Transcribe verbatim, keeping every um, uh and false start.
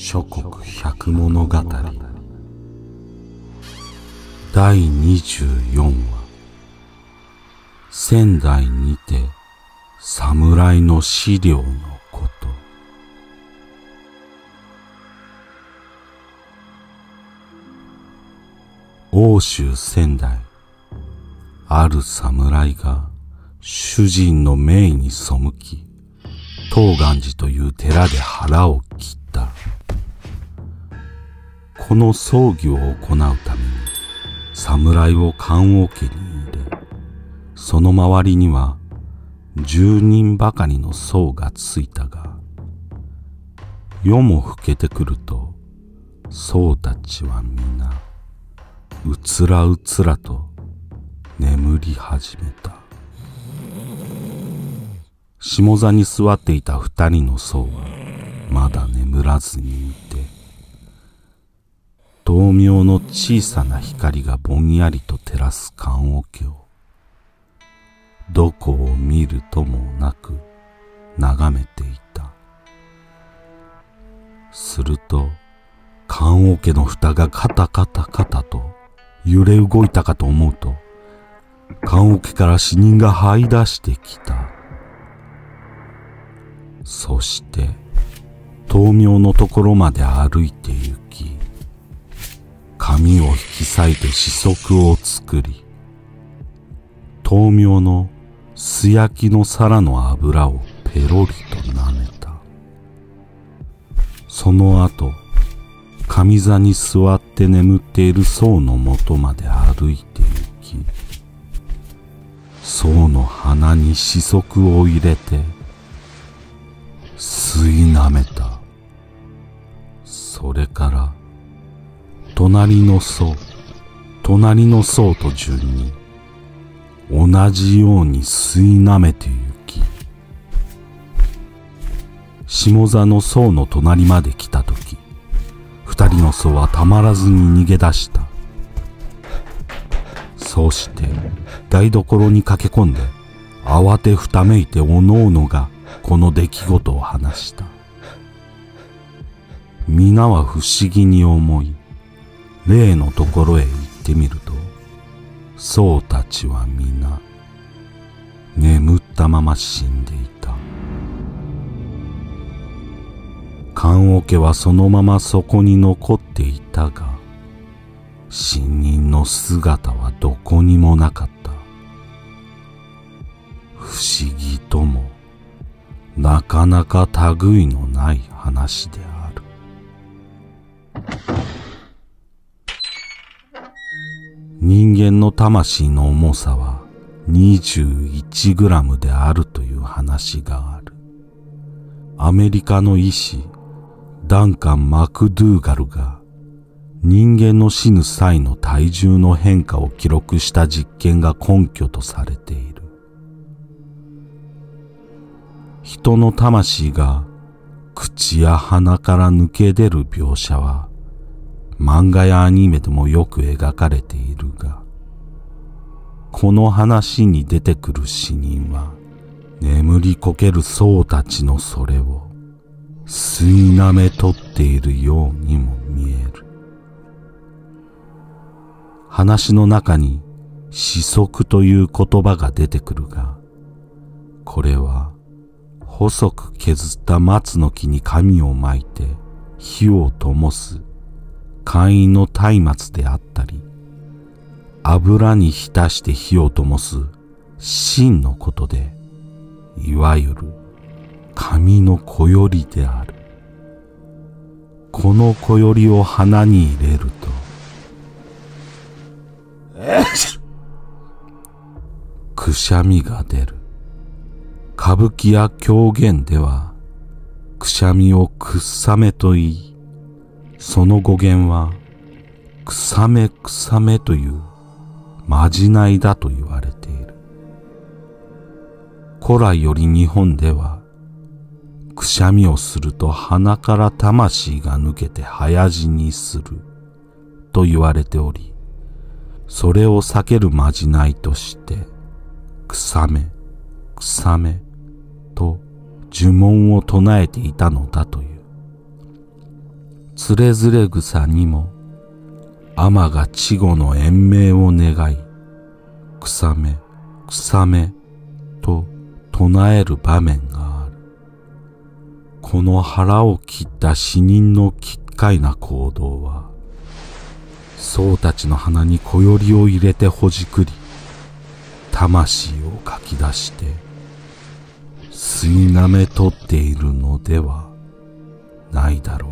諸国百物語だいにじゅうよんわ、仙台にて侍の資料のこと。奥州仙台、ある侍が主人の命に背き、東願寺という寺で腹を切った。この葬儀を行うために侍を棺桶に入れ、その周りには十人ばかりの僧がついたが、夜も更けてくると僧たちは皆うつらうつらと眠り始めた。下座に座っていた二人の僧はまだ眠らずにいて、灯明の小さな光がぼんやりと照らす棺桶を、どこを見るともなく眺めていた。すると棺桶の蓋がカタカタカタと揺れ動いたかと思うと、棺桶から死人が這い出してきた。そして灯明のところまで歩いて行き、紙を引き裂いて子息を作り、灯明の素焼きの皿の油をペロリと舐めた。その後、上座に座って眠っている僧のもとまで歩いて行き、僧の鼻に子息を入れて吸いなめた。それから、隣の僧、隣の僧と順に、同じように吸いなめてゆき、下座の僧の隣まで来たとき、二人の僧はたまらずに逃げ出した。そうして、台所に駆け込んで、慌てふためいておのおのが、この出来事を話した。皆は不思議に思い、例のところへ行ってみると、僧たちは皆眠ったまま死んでいた。棺桶はそのままそこに残っていたが、死人の姿はどこにもなかった。不思議ともなかなか類のない話である。人間の魂の重さはにじゅういちグラムであるという話がある。アメリカの医師、ダンカン・マクドゥーガルが人間の死ぬ際の体重の変化を記録した実験が根拠とされている。人の魂が口や鼻から抜け出る描写は漫画やアニメでもよく描かれているが、この話に出てくる死人は眠りこける僧たちのそれを吸いなめ取っているようにも見える。話の中に子息という言葉が出てくるが、これは細く削った松の木に紙を巻いて火を灯す簡易の松明であったり、油に浸して火を灯す芯のことで、いわゆる紙のこよりである。このこよりを鼻に入れるとくしゃみが出る。歌舞伎や狂言では、くしゃみをくっさめと言い、その語源は、くさめくさめというまじないだと言われている。古来より日本では、くしゃみをすると鼻から魂が抜けて早死にすると言われており、それを避けるまじないとして、くさめ、くさめ、と呪文を唱えていたのだという。つれづれ草にも、天が稚児の延命を願い、草め、草め、と唱える場面がある。この腹を切った死人の奇怪な行動は、僧たちの鼻にこよりを入れてほじくり、魂をかき出して、吸いなめとっているのではないだろう。